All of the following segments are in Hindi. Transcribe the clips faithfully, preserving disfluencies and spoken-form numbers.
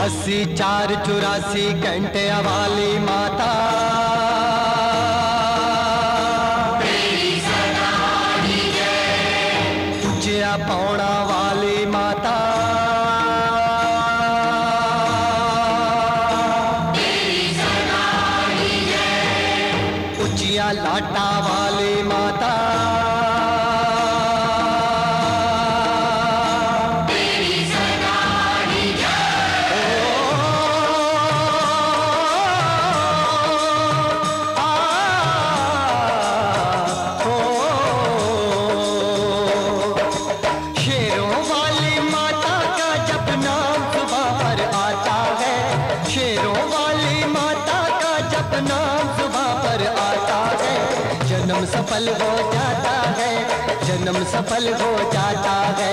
अस्सी चार चौरासी घंटे वाली माता तुझिया पौड़ा वाली माता उचिया लाटा वाली माता सफल हो जाता है, जन्म सफल हो जाता है,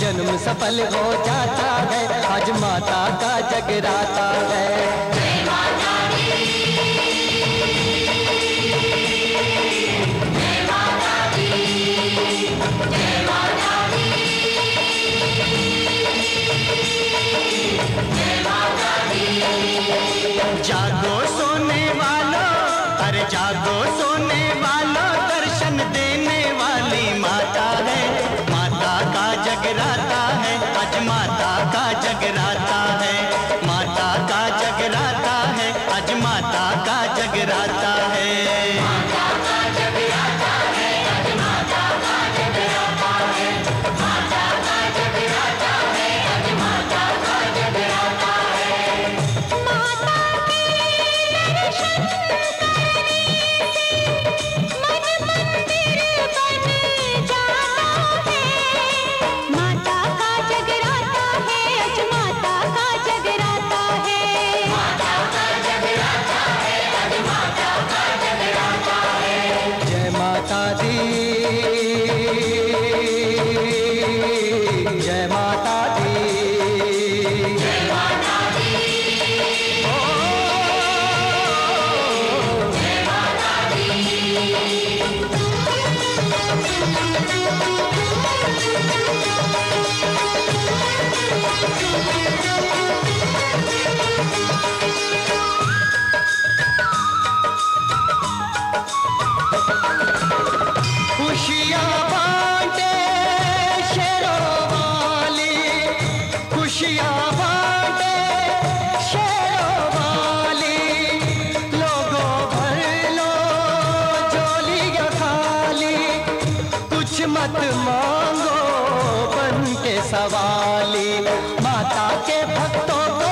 जन्म सफल हो जाता है, आज माता का जगराता है। जय माता दी, जय माता दी, जय माता दी, जय माता दी। जागो सोने वालों, अरे जागो सोने वालों, दर्शन देने वाली माता है, माता का जगराता है, आज माता का जगराता है, माता का जगराता है, आज माता का जगराता है। मत मांगो बन के सवाली, माता के भक्तों को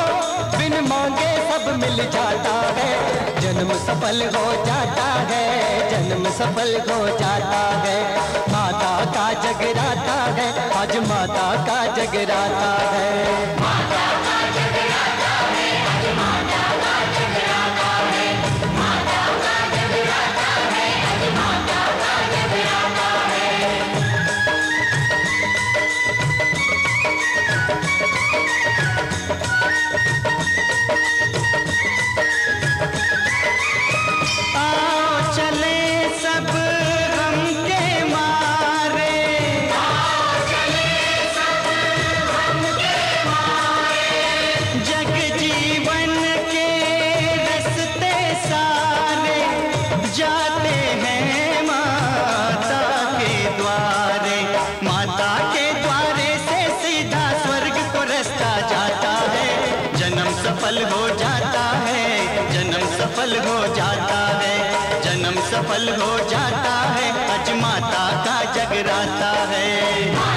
बिन मांगे सब मिल जाता है, जन्म सफल हो जाता है, जन्म सफल हो जाता है, माता का जगराता है, आज माता का जगराता है, माता का जगराता है, आज माता का जगराता है, माता का जगराता है, आज माता का जगराता है। सफल हो जाता है, जन्म सफल हो जाता है, आज माता का जगराता है।